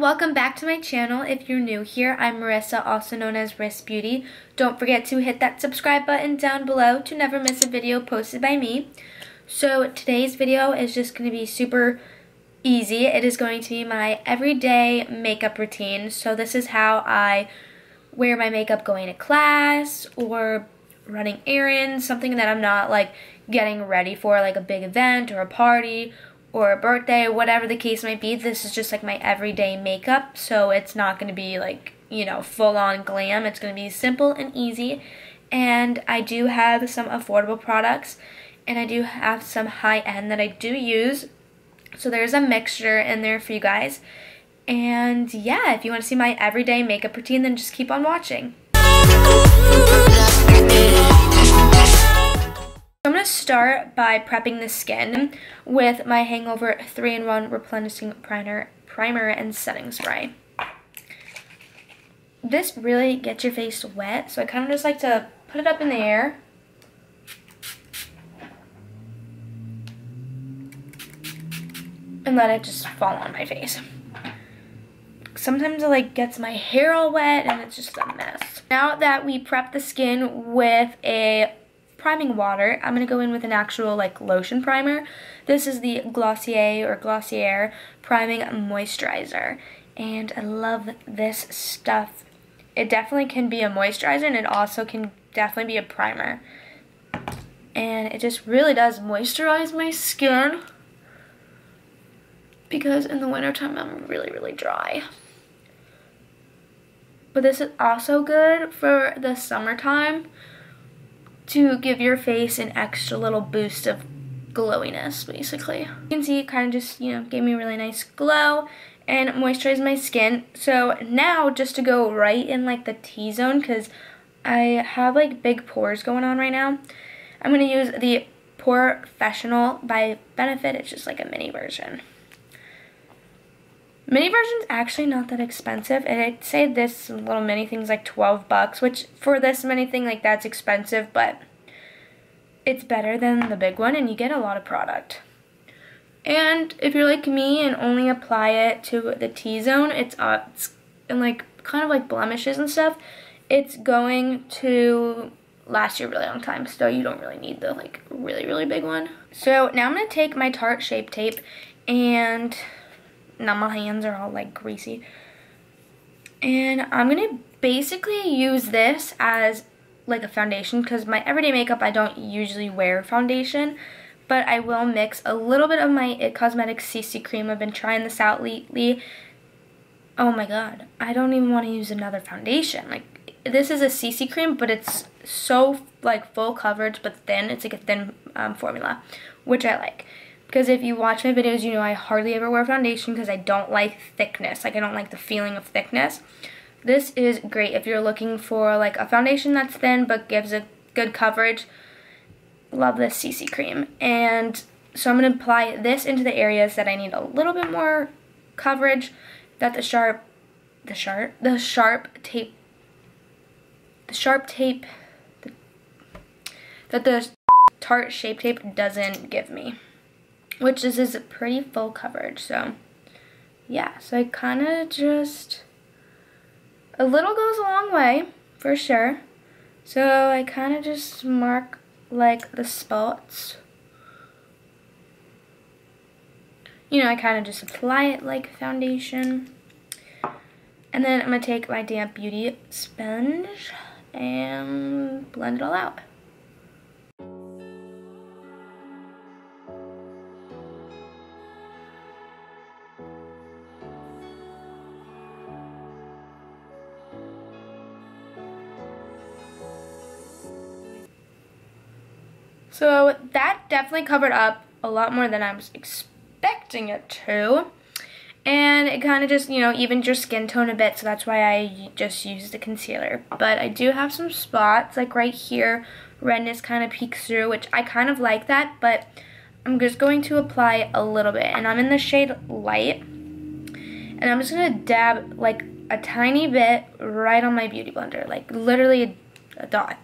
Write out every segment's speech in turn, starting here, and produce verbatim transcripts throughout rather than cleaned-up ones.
Welcome back to my channel. If you're new here, I'm Marissa, also known as RissBeauty. Don't forget to hit that subscribe button down below to never miss a video posted by me. So today's video is just going to be super easy. It is going to be my everyday makeup routine. So this is how I wear my makeup going to class or running errands, something that I'm not like getting ready for, like a big event or a party or a birthday, whatever the case might be. This is just like my everyday makeup, so it's not going to be like, you know, full-on glam. It's going to be simple and easy, and I do have some affordable products, and I do have some high-end that I do use, so there's a mixture in there for you guys. And yeah, if you want to see my everyday makeup routine, then just keep on watching. I'm going to start by prepping the skin with my Hangover three in one Replenishing Primer, primer and Setting Spray. This really gets your face wet, so I kind of just like to put it up in the air. And let it just fall on my face. Sometimes it like gets my hair all wet and it's just a mess. Now that we prep the skin with a priming water, I'm going to go in with an actual like lotion primer. This is the Glossier or Glossier Priming Moisturizer, and I love this stuff. It definitely can be a moisturizer, and it also can definitely be a primer, and it just really does moisturize my skin because in the wintertime I'm really really dry. But this is also good for the summertime to give your face an extra little boost of glowiness, basically. You can see it kind of just, you know, gave me a really nice glow and moisturized my skin. So now, just to go right in like the T-zone, because I have like big pores going on right now, I'm going to use the Porefessional by Benefit. It's just like a mini version. Mini version's actually not that expensive, and I'd say this little mini thing's like twelve bucks, which for this mini thing, like, that's expensive, but it's better than the big one, and you get a lot of product. And if you're like me and only apply it to the T-zone, it's, uh, it's and like kind of like blemishes and stuff, it's going to last you a really long time, so you don't really need the like really, really big one. So now I'm going to take my Tarte Shape Tape and... now my hands are all like greasy. And I'm going to basically use this as like a foundation, because my everyday makeup I don't usually wear foundation. But I will mix a little bit of my I T Cosmetics C C cream. I've been trying this out lately. Oh my god. I don't even want to use another foundation. Like, this is a C C cream, but it's so like full coverage but thin. It's like a thin um, formula, which I like. Because if you watch my videos, you know I hardly ever wear foundation because I don't like thickness. Like, I don't like the feeling of thickness. This is great if you're looking for, like, a foundation that's thin but gives it good coverage. Love this C C cream. And so I'm going to apply this into the areas that I need a little bit more coverage. That the sharp, the sharp, the sharp tape, the sharp tape, the, that the Tarte Shape Tape doesn't give me. Which is, is pretty full coverage, so yeah. So I kind of just, a little goes a long way, for sure. So I kind of just mark like the spots. You know, I kind of just apply it like foundation. And then I'm going to take my damp beauty sponge and blend it all out. So that definitely covered up a lot more than I was expecting it to. And it kind of just, you know, evened your skin tone a bit, so that's why I just used the concealer. But I do have some spots, like right here, redness kind of peeks through, which I kind of like that, but I'm just going to apply a little bit. And I'm in the shade Light, and I'm just going to dab like a tiny bit right on my beauty blender, like literally a, a dot.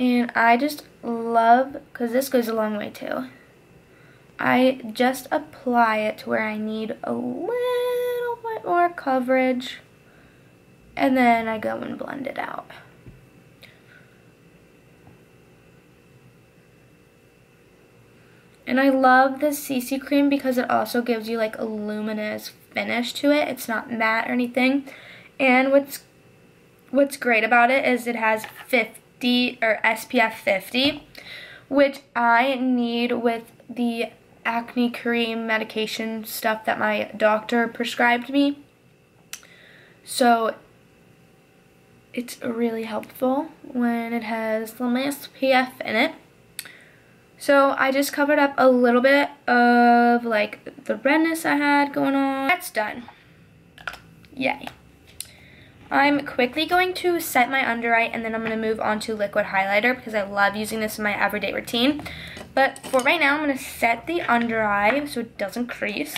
And I just love, because this goes a long way too, I just apply it to where I need a little bit more coverage, and then I go and blend it out. And I love this C C cream because it also gives you like a luminous finish to it. It's not matte or anything. And what's what's great about it is it has fifty or S P F fifty, which I need with the acne cream medication stuff that my doctor prescribed me. So it's really helpful when it has the S P F in it. So I just covered up a little bit of like the redness I had going on. That's done. Yay. I'm quickly going to set my under eye and then I'm going to move on to liquid highlighter because I love using this in my everyday routine. But for right now, I'm going to set the under eye so it doesn't crease.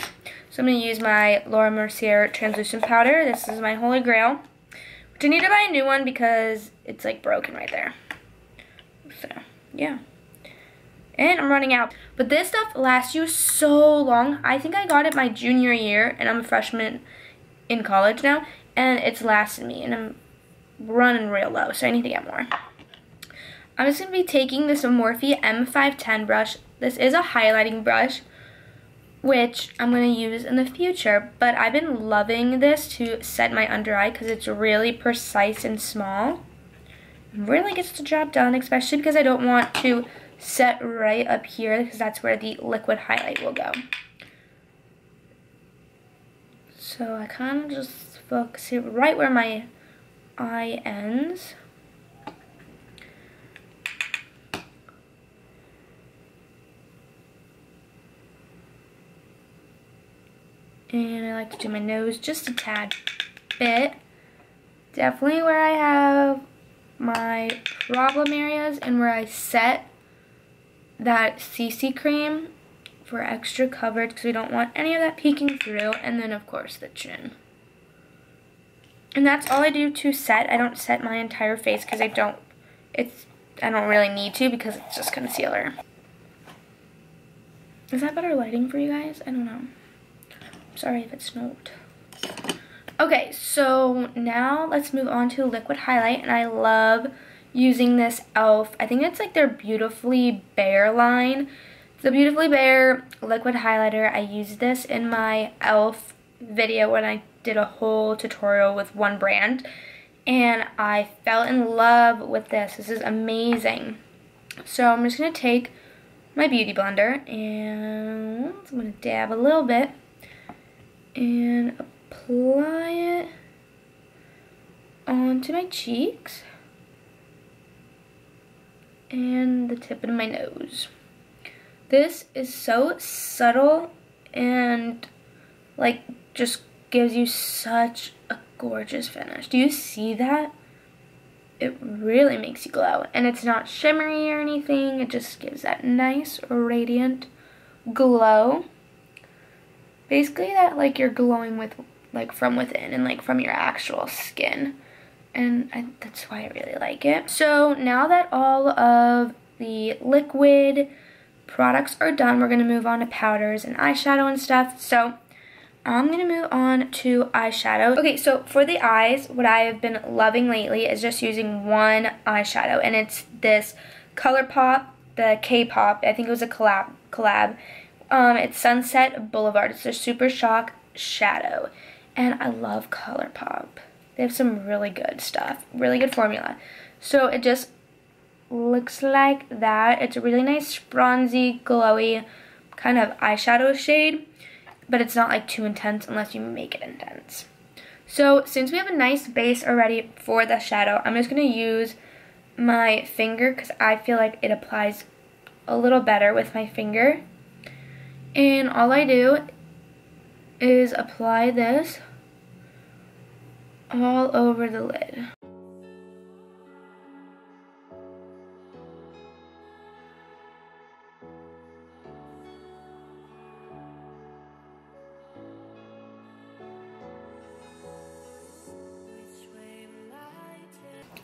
So I'm going to use my Laura Mercier translucent powder. This is my holy grail, which I need to buy a new one because it's like broken right there. So yeah. And I'm running out. But this stuff lasts you so long. I think I got it my junior year, and I'm a freshman in college now, and it's lasted me, and I'm running real low, so I need to get more. I'm just going to be taking this Morphe M five ten brush. This is a highlighting brush, which I'm going to use in the future, but I've been loving this to set my under eye because it's really precise and small. It really gets the job done, especially because I don't want to set right up here because that's where the liquid highlight will go. So I kind of just focus it right where my eye ends. And I like to do my nose just a tad bit. Definitely where I have my problem areas and where I set that C C cream for extra coverage because we don't want any of that peeking through, and then of course the chin. And that's all I do to set. I don't set my entire face because I don't it's I don't really need to because it's just concealer. Is that better lighting for you guys? I don't know. I'm sorry if it's not. Okay, so now let's move on to liquid highlight, and I love using this e l f. I think it's like their Beautifully Bare line. The Beautifully Bare liquid highlighter. I used this in my e l f video when I did a whole tutorial with one brand, and I fell in love with this. This is amazing. So I'm just going to take my beauty blender and I'm going to dab a little bit and apply it onto my cheeks and the tip of my nose. This is so subtle and like just gives you such a gorgeous finish. Do you see that? It really makes you glow, and it's not shimmery or anything. It just gives that nice radiant glow. Basically that like you're glowing with like from within and like from your actual skin. And I, that's why I really like it. So now that all of the liquid products are done, we're going to move on to powders and eyeshadow and stuff. So I'm going to move on to eyeshadow. Okay, so for the eyes, what I have been loving lately is just using one eyeshadow. And it's this Colourpop, the K-pop, I think it was a collab. collab. Um, it's Sunset Boulevard. It's their Super Shock Shadow. And I love Colourpop. They have some really good stuff, really good formula. So it just looks like that. It's a really nice bronzy, glowy kind of eyeshadow shade, but it's not like too intense unless you make it intense. So since we have a nice base already for the shadow, I'm just going to use my finger because I feel like it applies a little better with my finger. And all I do is apply this all over the lid.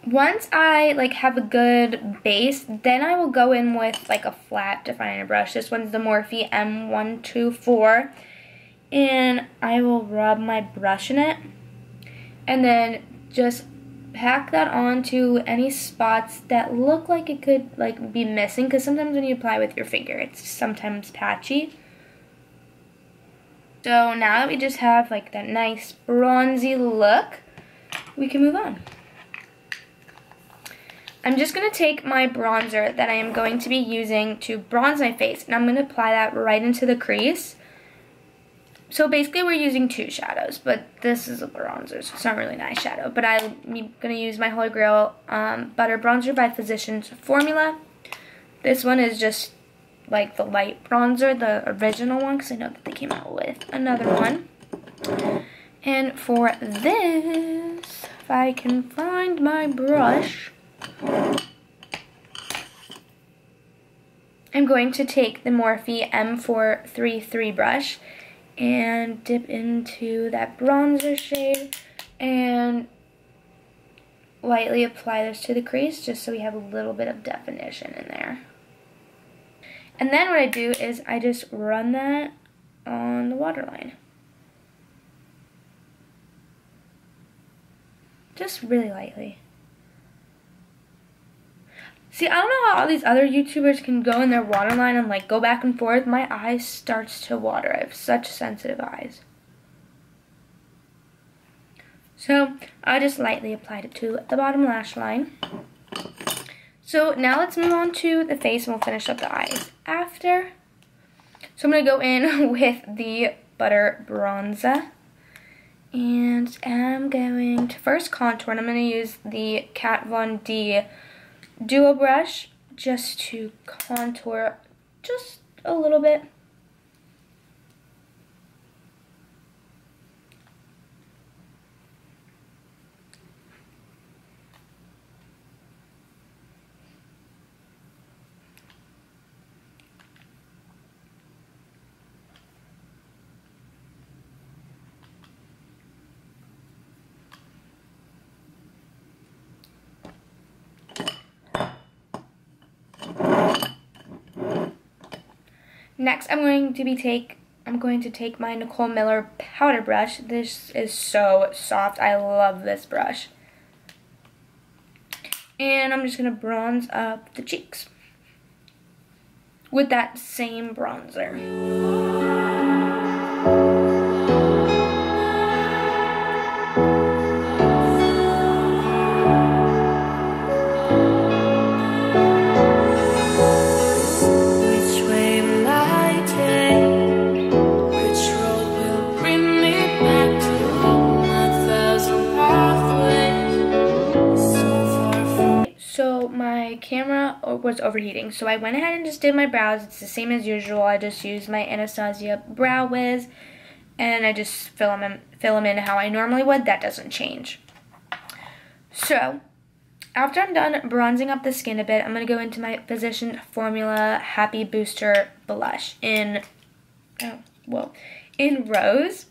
Once I like have a good base, then I will go in with like a flat definer brush. This one's the Morphe M one twenty-four, and I will rub my brush in it and then just pack that on to any spots that look like it could like be missing, because sometimes when you apply with your finger it's sometimes patchy. So now that we just have like that nice bronzy look, we can move on. I'm just going to take my bronzer that I am going to be using to bronze my face, and I'm going to apply that right into the crease. So basically we're using two shadows, but this is a bronzer, so it's not really a nice shadow. But I'm going to use my Holy Grail um, Butter Bronzer by Physicians Formula. This one is just like the light bronzer, the original one, because I know that they came out with another one. And for this, if I can find my brush, I'm going to take the Morphe M four thirty-three brush and dip into that bronzer shade and lightly apply this to the crease just so we have a little bit of definition in there. And then what I do is I just run that on the waterline. Just really lightly. See, I don't know how all these other YouTubers can go in their waterline and like go back and forth. My eye starts to water. I have such sensitive eyes. So I just lightly applied it to the bottom lash line. So now let's move on to the face, and we'll finish up the eyes after. So I'm going to go in with the Butter Bronzer. And I'm going to first contour, and I'm going to use the Kat Von D duo brush just to contour just a little bit. Next, I'm going to be take I'm going to take my Nicole Miller powder brush. This is so soft. I love this brush. And I'm just going to bronze up the cheeks with that same bronzer. Camera was overheating, so I went ahead and just did my brows. It's the same as usual. I just used my Anastasia Brow Wiz, and I just fill them in, fill them in how I normally would. That doesn't change. So after I'm done bronzing up the skin a bit, I'm going to go into my Physicians Formula Happy Booster Blush in oh well in Rose,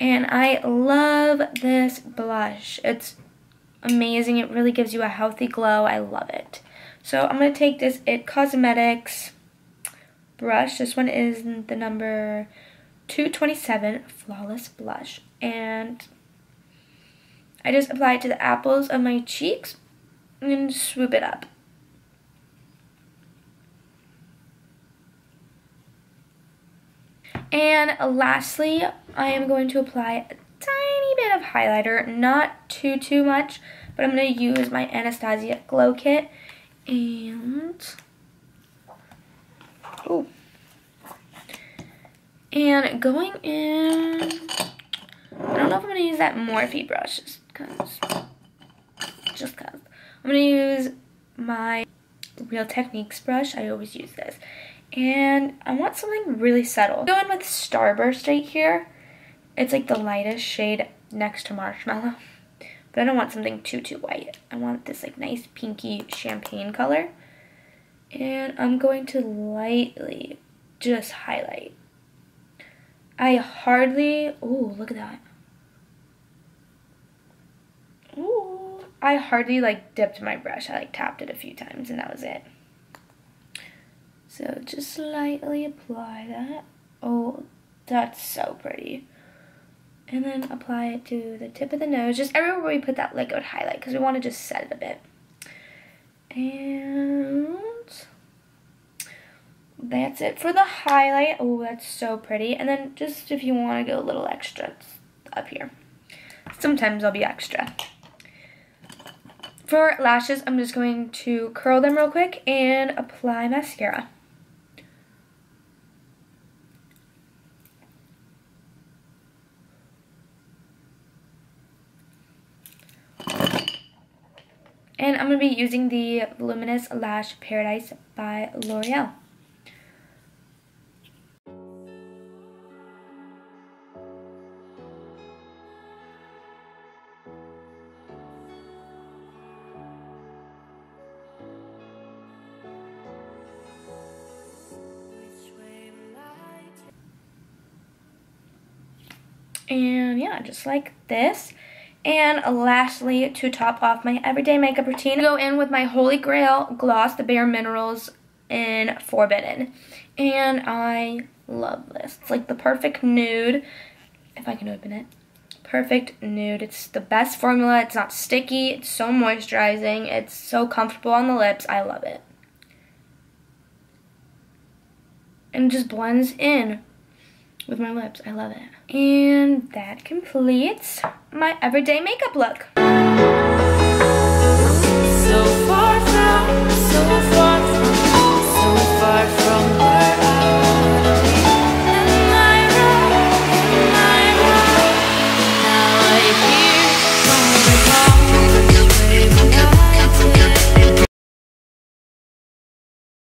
and I love this blush. It's amazing. It really gives you a healthy glow. I love it. So I'm going to take this I T Cosmetics brush. This one is the number two twenty-seven Flawless Blush. And I just apply it to the apples of my cheeks and swoop it up. And lastly, I am going to apply tiny bit of highlighter, not too too much, but I'm going to use my Anastasia Glow Kit and oh and going in. I don't know if I'm going to use that Morphe brush just cause just cause I'm going to use my Real Techniques brush. I always use this, and I want something really subtle. Go in with Starburst right here. It's like the lightest shade next to Marshmallow, but I don't want something too, too white. I want this like nice pinky champagne color, and I'm going to lightly just highlight. I hardly, ooh, look at that. Ooh, I hardly like dipped my brush. I like tapped it a few times and that was it. So just slightly apply that. Oh, that's so pretty. And then apply it to the tip of the nose, just everywhere where we put that liquid highlight, because we want to just set it a bit. And that's it for the highlight. Oh, that's so pretty. And then just if you want to go a little extra, it's up here. Sometimes I'll be extra. For lashes, I'm just going to curl them real quick and apply mascara. And I'm going to be using the Voluminous Lash Paradise by L'Oreal. And yeah, just like this. And lastly, to top off my everyday makeup routine, I go in with my Holy Grail gloss, the Bare Minerals in Forbidden. And I love this. It's like the perfect nude. If I can open it. Perfect nude. It's the best formula. It's not sticky. It's so moisturizing. It's so comfortable on the lips. I love it. And it just blends in with my lips. I love it. And that completes my everyday makeup look. So far.